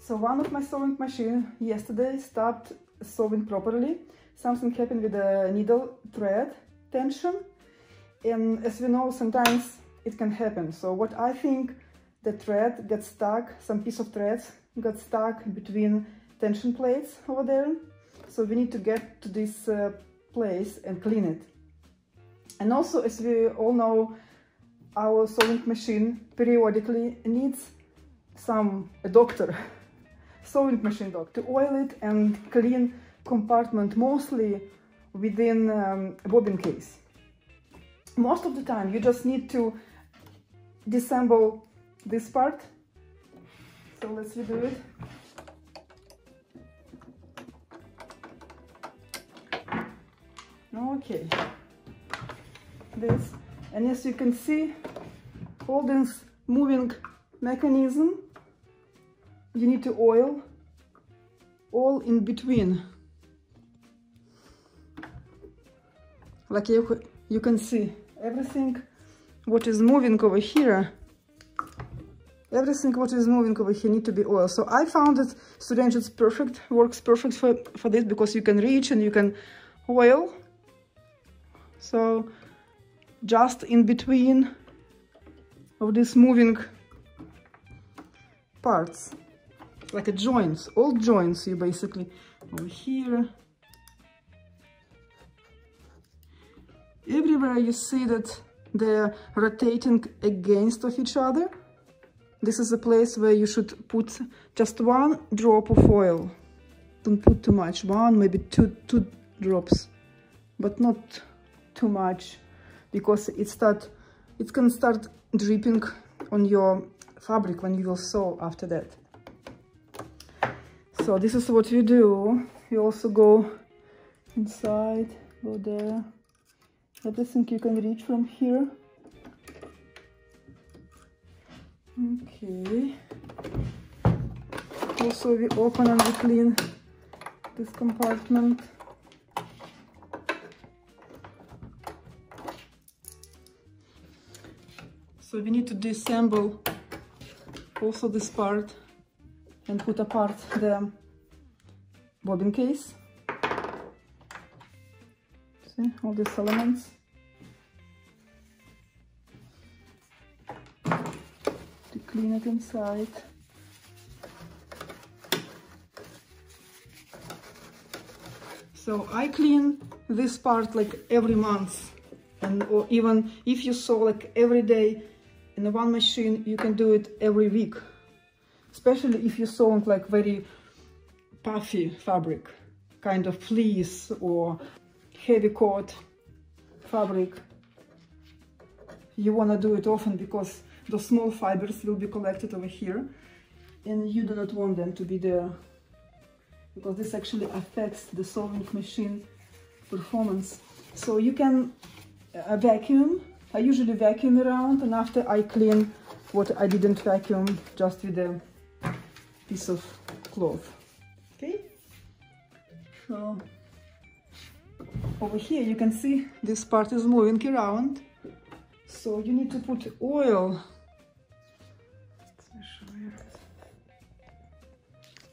So one of my sewing machines yesterday stopped sewing properly. Something happened with the needle thread tension, and as we know, sometimes it can happen. So what I think, the thread got stuck, some piece of threads got stuck between tension plates over there. So we need to get to this place and clean it. And also, as we all know, our sewing machine periodically needs a doctor, sewing machine doctor, to oil it and clean compartment, mostly within bobbin case. Most of the time you just need to disassemble this part. So let's do it. Okay, this, and as you can see, all this moving mechanism, you need to oil all in between, like you can see everything what is moving over here. Everything what is moving over here need to be oiled. So I found that syringe is perfect, works perfect for this, because you can reach and you can oil. So just in between of these moving parts, like a joints, all joints, you basically over here. Everywhere you see that they're rotating against of each other. This is a place where you should put just one drop of oil. Don't put too much, one, maybe two drops, but not too much, because it can start dripping on your fabric when you will sew after that. So this is what you do. You also go inside, go there. Everything you can reach from here. Okay. Also we open and we clean this compartment. So we need to disassemble also this part and put apart the bobbin case. See all these elements to clean it inside. So I clean this part like every month, and or even if you sew like every day in one machine, you can do it every week, especially if you sew on like very puffy fabric, kind of fleece or heavy coat fabric. You want to do it often, because the small fibers will be collected over here and you do not want them to be there, because this actually affects the sewing machine performance. So you can vacuum. I usually vacuum around, and after I clean what I didn't vacuum just with a piece of cloth. Okay, so over here you can see this part is moving around, so you need to put oil.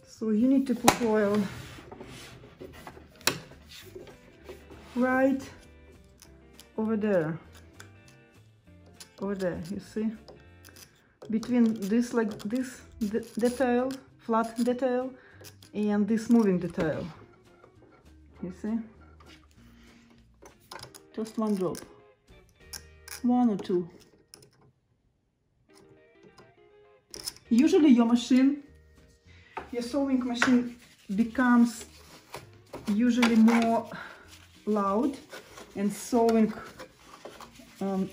So you need to put oil right over there. Over there, you see, between this, like this detail, flat detail, and this moving detail, you see, just one drop, one or two. Usually your machine, your sewing machine becomes usually more loud, and sewing,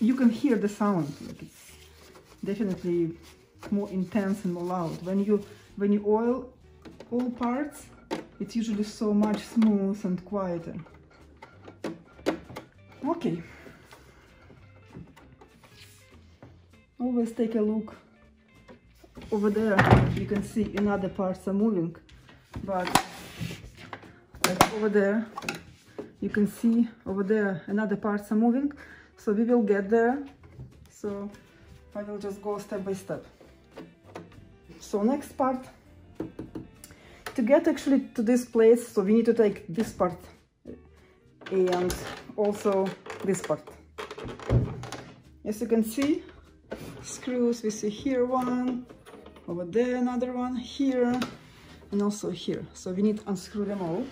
you can hear the sound, like it's definitely more intense and more loud. When you oil all parts, it's usually so much smoother and quieter. Okay. Always take a look over there. You can see in other parts are moving, but like over there, you can see over there another parts are moving. So we will get there, so I will just go step by step. So next part to get actually to this place, so we need to take this part and also this part. As you can see, screws, we see here one, over there another one, here and also here. So we need to unscrew them all.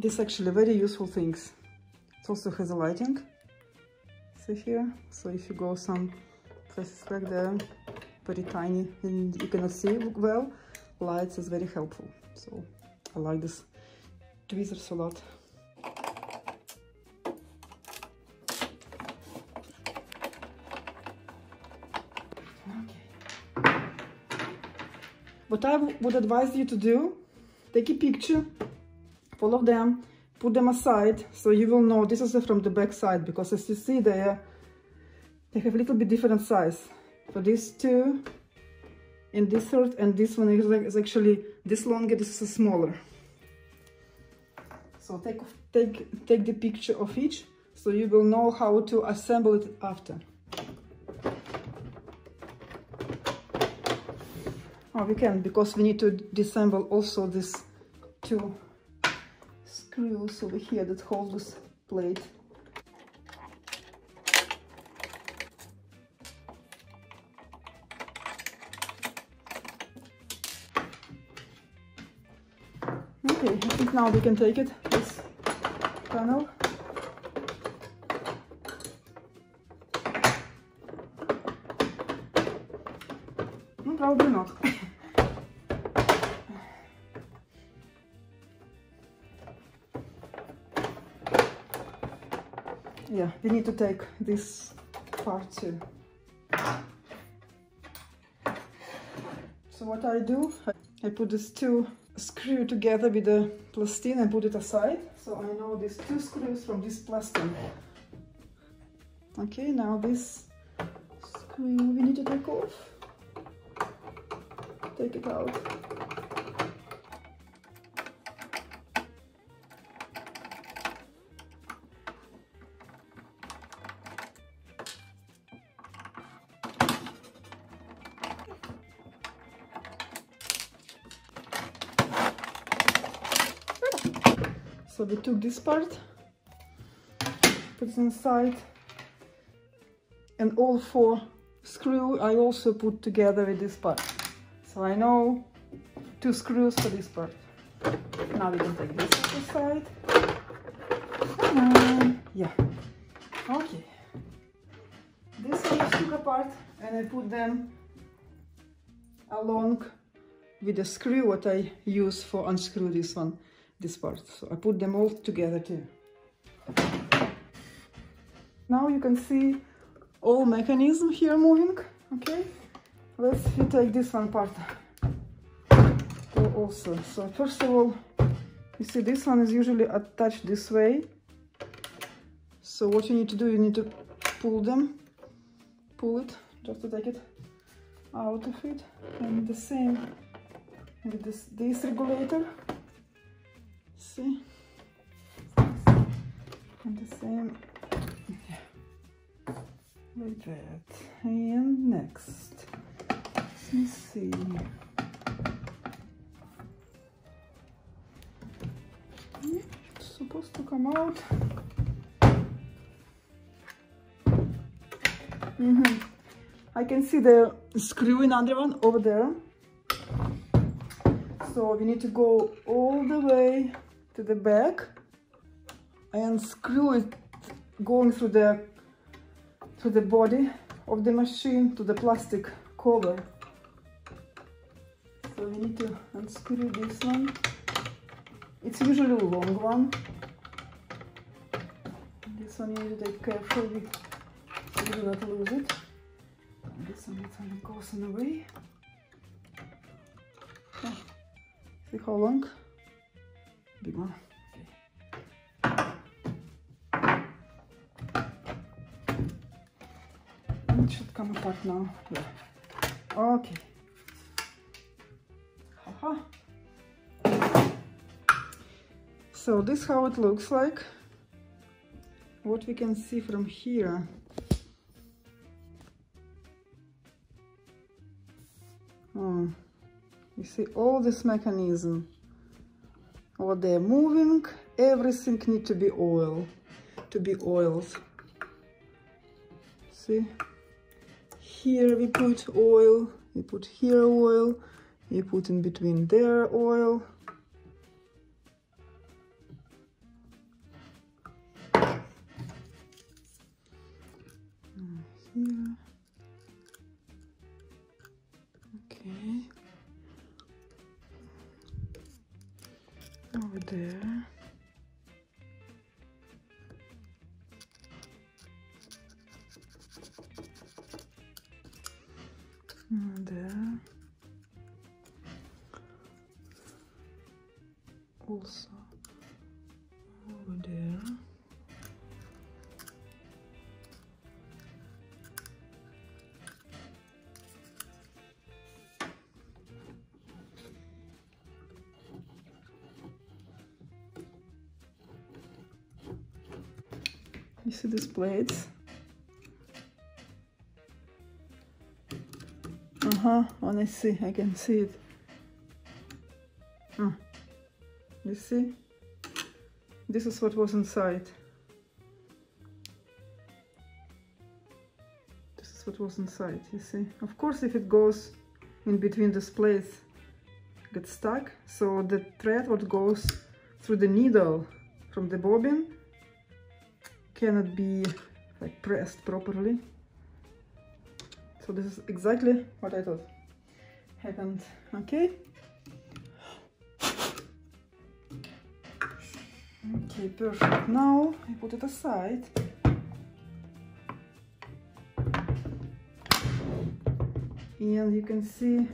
This actually very useful things. It also has a lighting. See here. So if you go some places like there, very tiny and you cannot see well, lights is very helpful. So I like this tweezers a lot. Okay. What I would advise you to do, take a picture. Follow them, put them aside, so you will know this is from the back side, because as you see they have a little bit different size. So these two and this third and this one is actually this longer, this is smaller. So take the picture of each, so you will know how to assemble it after. Oh, we can, because we need to disassemble also these two screws over here that hold this plate. Okay, I think now we can take it, this panel. No, probably not. Yeah, we need to take this part too. So what I do, I put these two screws together with the plastine and put it aside. So I know these two screws from this plastine. Okay, now this screw we need to take off. Take it out. So we took this part, put it inside, and all four screws I also put together with this part. So I know two screws for this part. Now we can take this aside. Yeah. Okay. This one I took apart and I put them along with the screw what I use for unscrew this one. This part, so I put them all together too. Now you can see all mechanism here moving. Okay, let's take this one part also. So first of all, you see this one is usually attached this way. So what you need to do, you need to pull them, pull it, just to take it out of it, and the same with this regulator. See, and the same, yeah, like that. And next, let me see. It's supposed to come out. I can see the screw in another one over there. So we need to go all the way to the back and screw it going through the body of the machine to the plastic cover. So we need to unscrew this one. It's usually a long one. This one you need to take carefully so you do not lose it. This one goes on the way. Okay. See how long? Big one. Okay. It should come apart now. Yeah. Okay. Aha. So this is how it looks like, what we can see from here. Oh, you see all this mechanism, what they're moving, everything need to be oil, to be oiled. See, here we put oil, we put here oil, we put in between there oil. Here. Okay. Over there. And there. Also. Over there. You see these plates? Uh-huh, when I see, I can see it. Oh. You see? This is what was inside. This is what was inside, you see? Of course, if it goes in between these plates, it gets stuck. So the thread what goes through the needle from the bobbin cannot be like pressed properly. So this is exactly what I thought happened. Okay. Okay, perfect. Now I put it aside. And you can see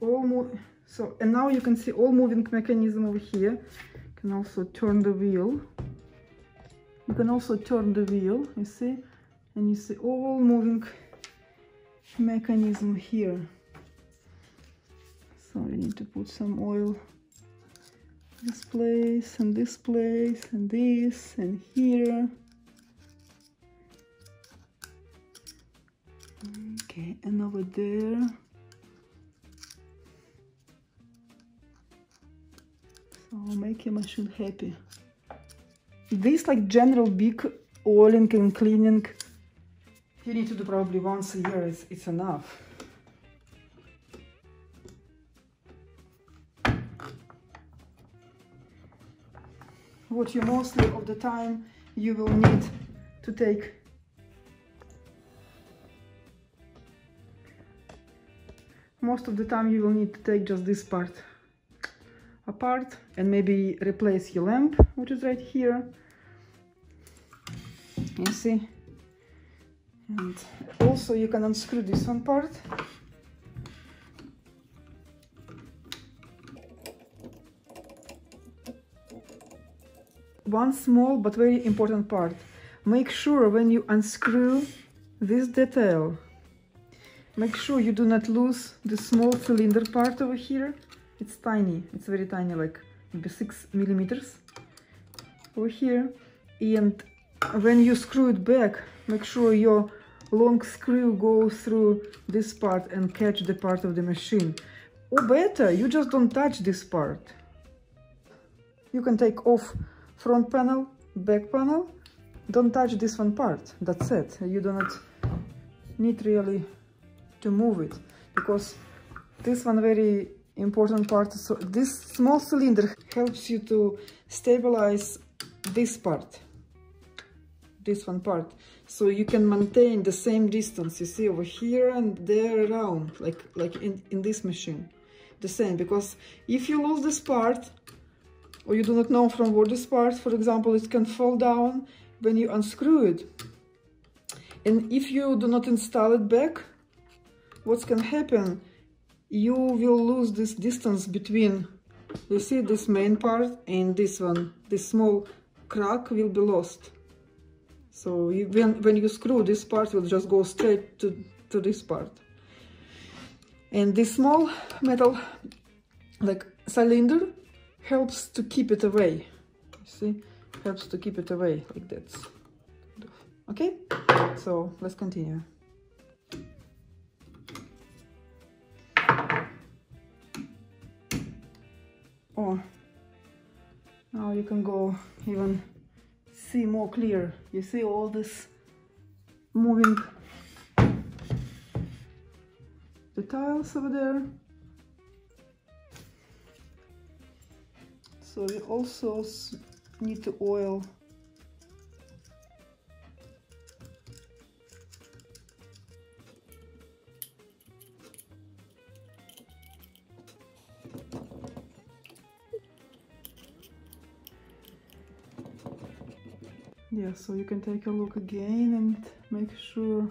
all and now you can see all moving mechanism over here. You can also turn the wheel. You can also turn the wheel, you see, and you see all moving mechanism here. So we need to put some oil this place and this place and this and here. Okay, and over there. So make your machine happy. This like general big oiling and cleaning you need to do probably once a year, it's enough. What you mostly of the time you will need to take just this part apart and maybe replace your lamp, which is right here. You see, and also you can unscrew this one part. One small but very important part: make sure when you unscrew this detail, make sure you do not lose the small cylinder part over here. It's tiny, it's very tiny, like maybe 6 millimeters over here. And when you screw it back, make sure your long screw goes through this part and catch the part of the machine. Or better, you just don't touch this part. You can take off front panel, back panel, don't touch this one part, that's it. You do not need really to move it, because this one very important part. So this small cylinder helps you to stabilize this part, this one part, so you can maintain the same distance, you see, over here and there around, like in this machine, the same. Because if you lose this part, or you do not know from where this part, for example, it can fall down when you unscrew it. And if you do not install it back, what can happen? You will lose this distance between, you see, this main part and this one. This small crack will be lost. So you, when you screw, this part will just go straight to this part. And this small metal, like cylinder, helps to keep it away. See, helps to keep it away like that. Okay, so let's continue. Oh, now you can go even see more clear. You see all this moving the tiles over there. So you also need to oil so you can take a look again and make sure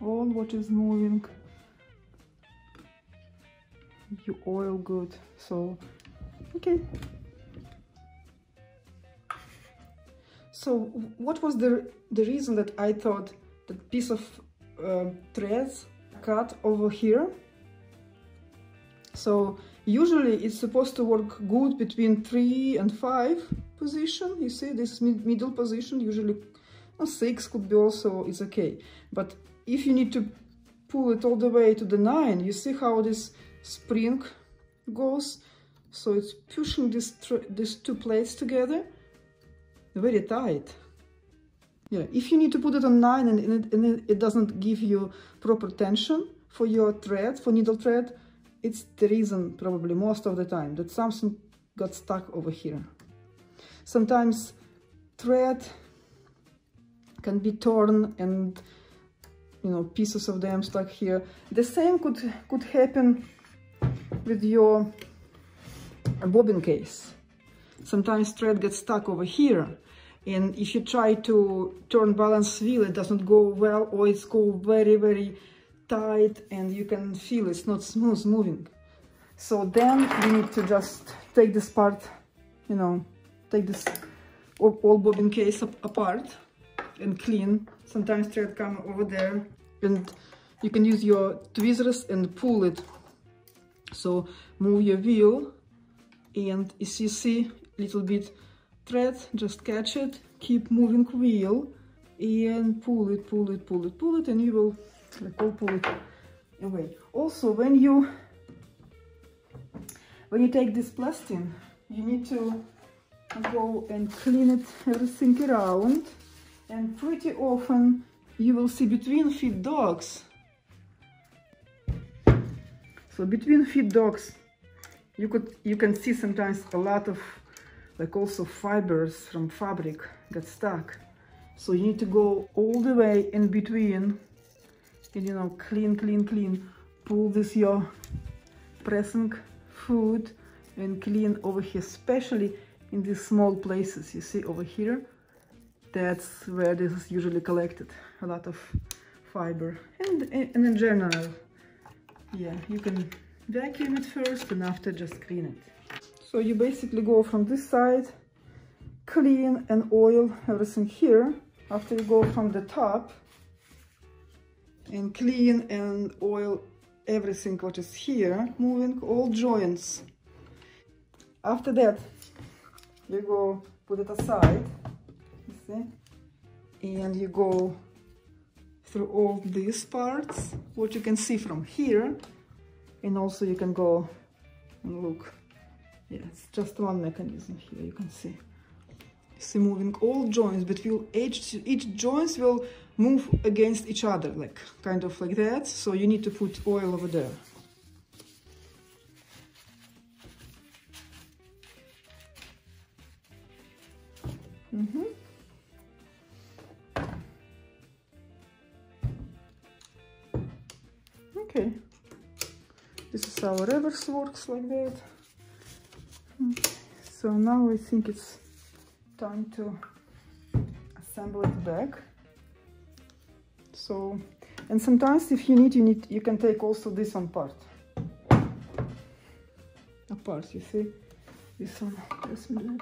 all what is moving you oil good. So okay, so what was the reason that I thought that piece of threads cut over here? So usually it's supposed to work good between 3 and 5 position. You see this middle position, usually 6 could be also, it's okay. But if you need to pull it all the way to the 9, you see how this spring goes, so it's pushing these two plates together very tight. Yeah, if you need to put it on 9 and it doesn't give you proper tension for your thread, for needle thread, it's the reason probably most of the time that something got stuck over here. Sometimes thread can be torn and, you know, pieces of them stuck here. The same could happen with your bobbin case. Sometimes thread gets stuck over here, and if you try to turn balance wheel, it doesn't go well, or it's go very, very tight, and you can feel it's not smooth moving. So then you need to just take this part, you know, take this old bobbin case apart and clean. Sometimes thread comes over there, and you can use your tweezers and pull it. So move your wheel, and if you see a little bit thread, just catch it, keep moving wheel, and pull it, pull it, pull it, pull it, and you will pull it away. Also, when you take this plastine, you need to go and clean it, everything around, and pretty often you will see between feed dogs. So between feed dogs you can see sometimes a lot of also fibers from fabric got stuck. So you need to go all the way in between and, you know, clean, clean, clean, pull this your pressing foot and clean over here, especially in these small places. You see over here, that's where this is usually collected, a lot of fiber. And in general, yeah, you can vacuum it first and after just clean it. So you basically go from this side, clean and oil everything here. After you go from the top and clean and oil everything what is here, moving all joints. After that, you go put it aside, you see, and you go through all these parts, what you can see from here, and also you can go and look. Yeah, it's just one mechanism here, you can see. You see moving all joints, but each joints will move against each other, like kind of like that, so you need to put oil over there. Okay, this is how reverse works, like that. So now I think it's time to assemble it back. So, and sometimes if you need, you can take also this one apart, you see, this one, let's do that.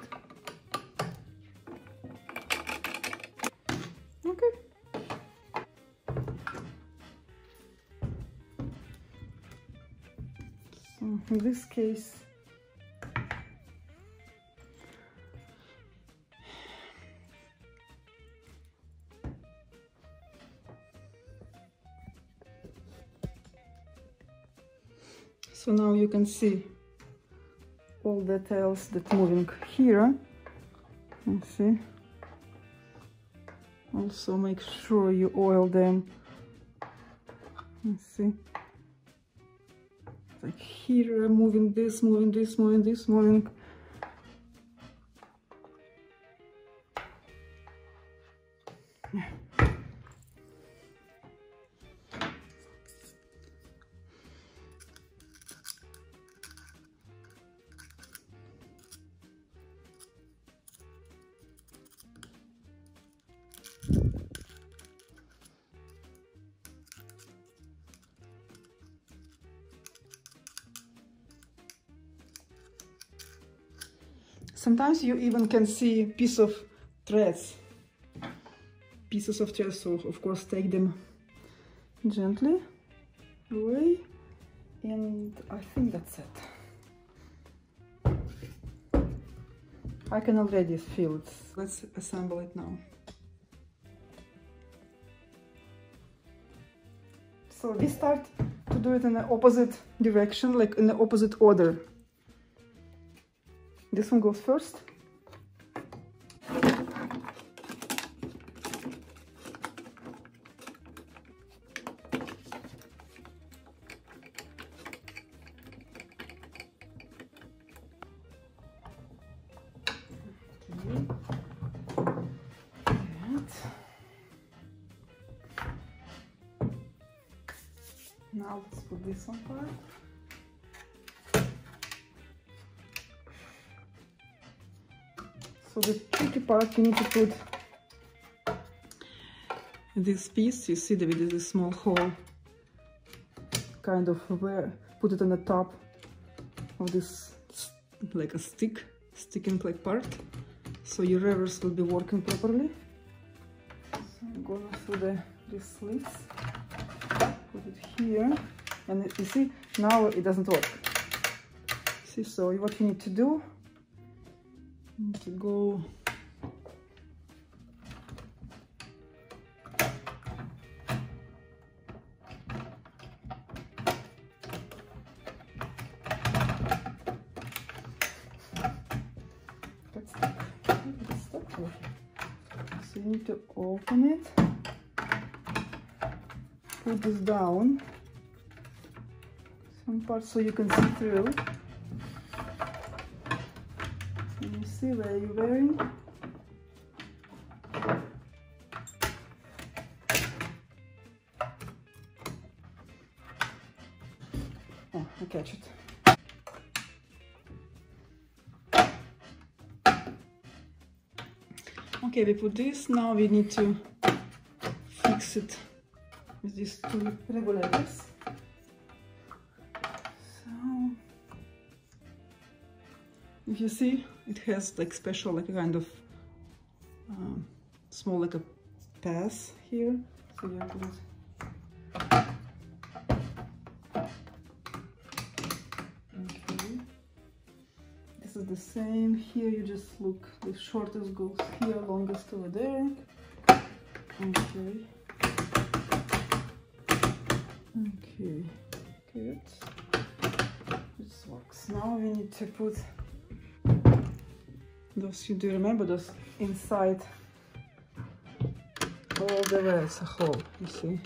In this case, So now you can see all details that moving here. You see. Also make sure you oil them. You see. Like here, moving this, moving this, moving this, moving. Sometimes you even can see a piece of threads, pieces of threads, so of course take them gently away, and I think that's it. I can already feel it. Let's assemble it now. So we start to do it in the opposite direction, like in the opposite order. This one goes first. Okay. Now let's put this one part. So the tricky part, you need to put this piece, you see that it is a small hole, kind of where, put it on the top of this, like a stick, sticking like part, so your revers will be working properly. So I'm going through these slits, put it here, and you see, now it doesn't work. See, so what you need to do, to go that's stuck. So you need to open it, put this down some parts so you can see through. See where you're wearing. Oh, I catch it. Okay, we put this. Now we need to fix it with these two regulators. If you see, it has like special, like a kind of small, like a pass here. So you put it. Okay. This is the same here. You just look. The shortest goes here, longest over there. Okay. Okay. Good. This works. Now we need to put. Those, you do remember those inside all the way, it's a hole, you see.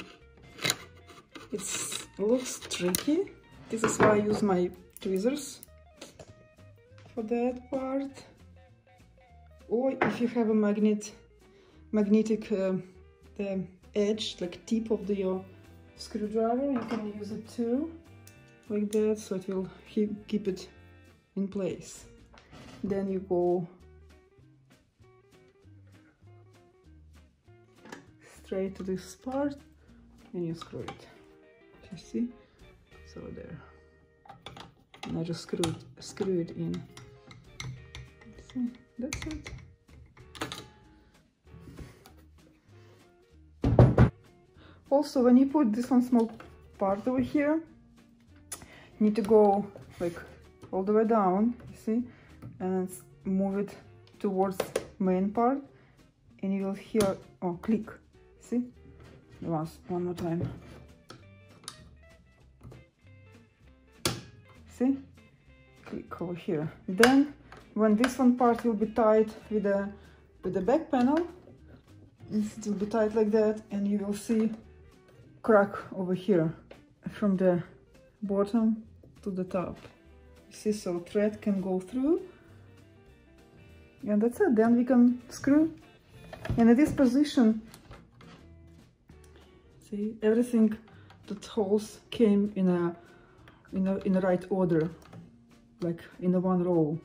It looks tricky. This is why I use my tweezers for that part. Or if you have a magnetic the edge, like tip of your screwdriver, you can use it too, like that, so it will keep it in place. Then you go straight to this part and you screw it, you see, so there, and I just screw it in, see, that's it. Also, when you put this one small part over here, you need to go like all the way down, you see, and move it towards main part, and you will hear, oh, click, see, once, one more time. see, click over here. Then when this one part will be tied with the back panel, it will be tied like that, and you will see crack over here from the bottom to the top. You see, so thread can go through, and that's it. Then we can screw. And in this position, see, everything that holes came in a right order, like in a one row.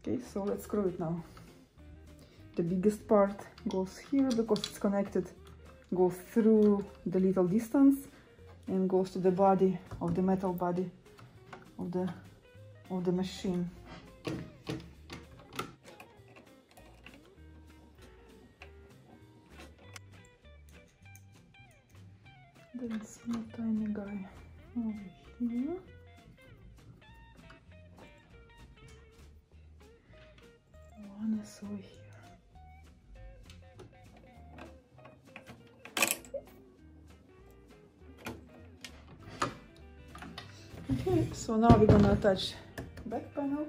Okay, so let's screw it now. The biggest part goes here because it's connected, goes through the little distance and goes to the body of the metal body of the machine. Then small tiny guy over here. One is over here. Okay, so now we're gonna attach back panel.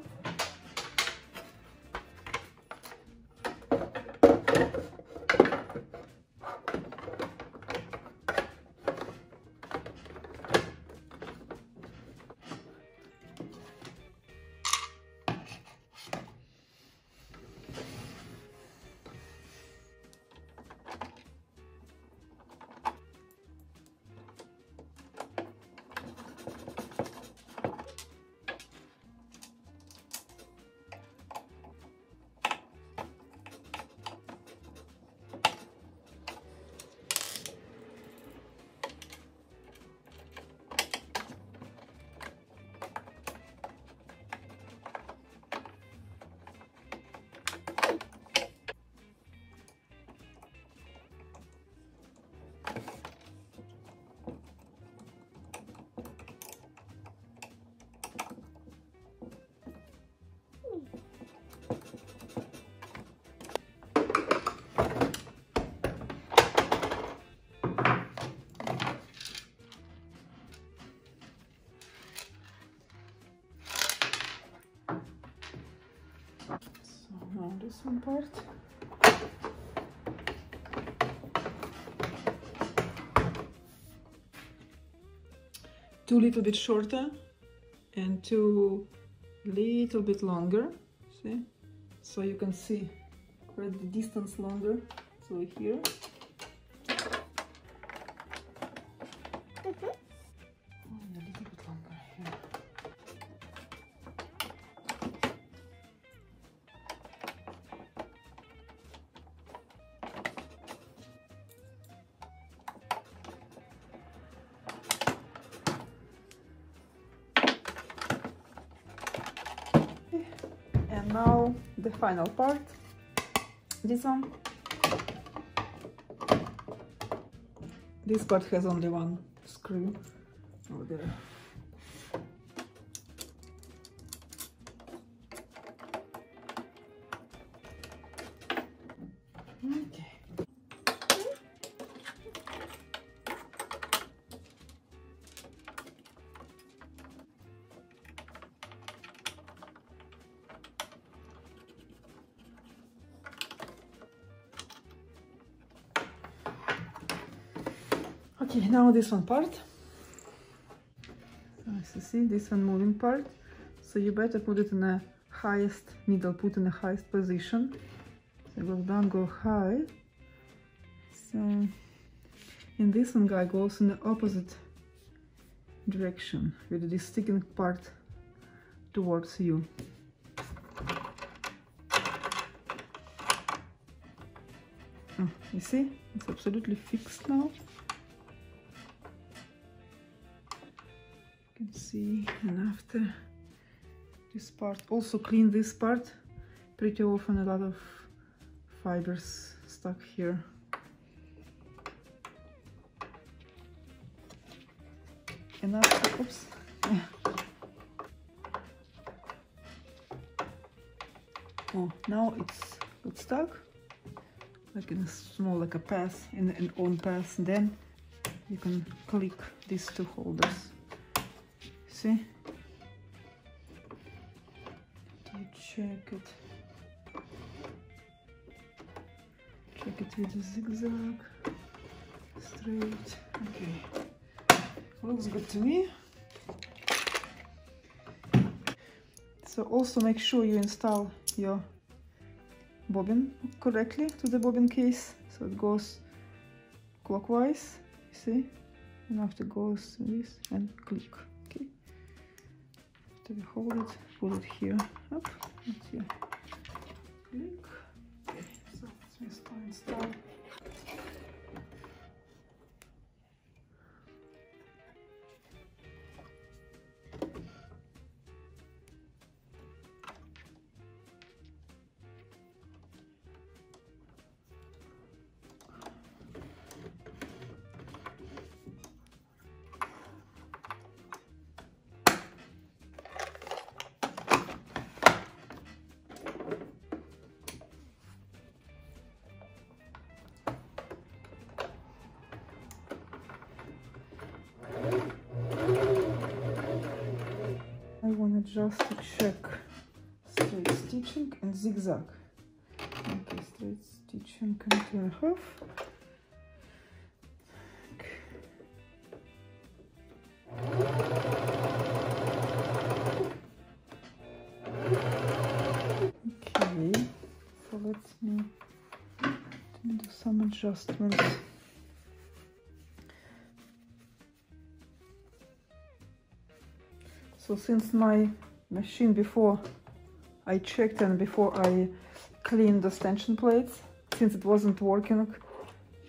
This one part. Two little bit shorter and two little bit longer, see? So you can see quite the distance longer, so here. Now the final part, this one. This part has only one screw over there. Okay, now this one part. So see this one moving part. So you better put it in the highest needle, put in the highest position. So go down, go high. So, and this one guy goes in the opposite direction with the sticking part towards you. Oh, you see, it's absolutely fixed now. See, and after this part, also clean this part pretty often, a lot of fibers stuck here. And after, oops, oh, now it's got stuck like in a small, like a pass, in an own pass, and then you can click these two holders. See, check it with a zigzag, straight. Okay, looks good to me. So also make sure you install your bobbin correctly to the bobbin case, so it goes clockwise, you see, and after goes this and click. Okay, after we hold it, put it here up and here, click. Okay, so let's install. Just to check straight stitching and zigzag. Okay, straight stitching and 2.5. Okay, so let me do some adjustments. So since my machine, before I checked and before I cleaned the tension plates, since it wasn't working,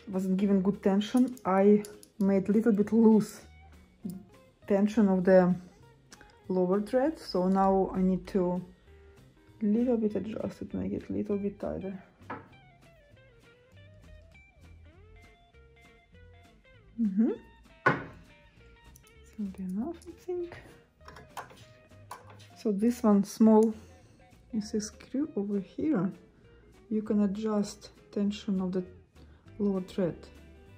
wasn't giving good tension, I made a little bit loose tension of the lower thread. So now I need to little bit adjust it, make it a little bit tighter. It's gonna be enough, I think. So this one small, you see, screw over here, you can adjust tension of the lower thread,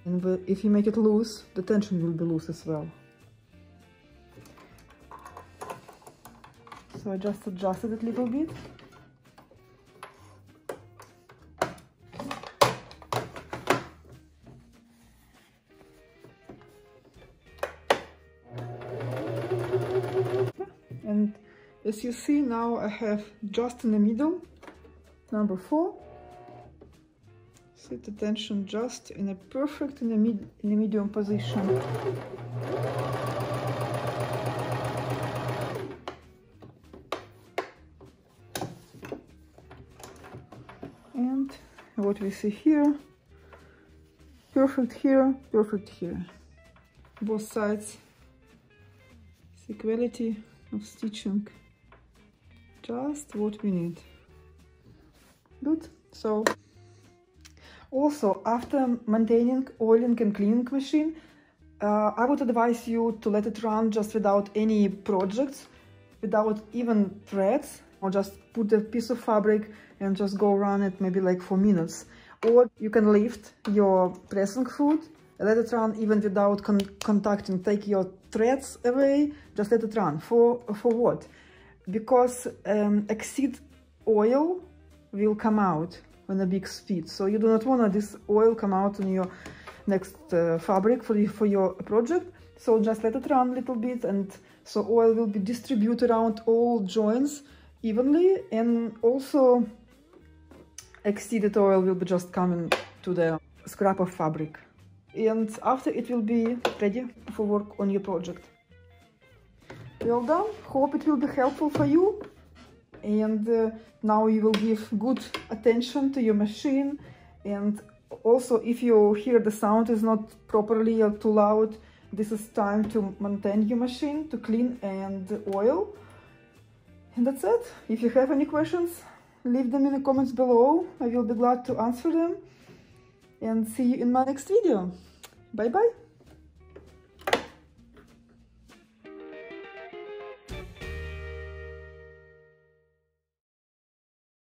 and if you make it loose, the tension will be loose as well. So I just adjusted it a little bit. And as you see, now I have just in the middle, number 4. See the tension just in a perfect, in a medium position. And what we see here, perfect here, perfect here. Both sides, the quality of stitching. Just what we need. Good. So also, after maintaining oiling and cleaning machine, I would advise you to let it run just without any projects, without even threads, or just put a piece of fabric and just go run it maybe like for minutes. Or you can lift your pressing foot, let it run even without contacting, take your threads away, just let it run. For what? Because exceed oil will come out on a big speed, so you do not want this oil come out on your next fabric for your project. So just let it run a little bit, and so oil will be distributed around all joints evenly, and also exceeded oil will be just coming to the scrap of fabric, and after it will be ready for work on your project. Well done, hope it will be helpful for you, and now you will give good attention to your machine. And also, if you hear the sound is not properly or too loud, this is time to maintain your machine, to clean and oil. And that's it. If you have any questions, leave them in the comments below, I will be glad to answer them, and see you in my next video. Bye bye.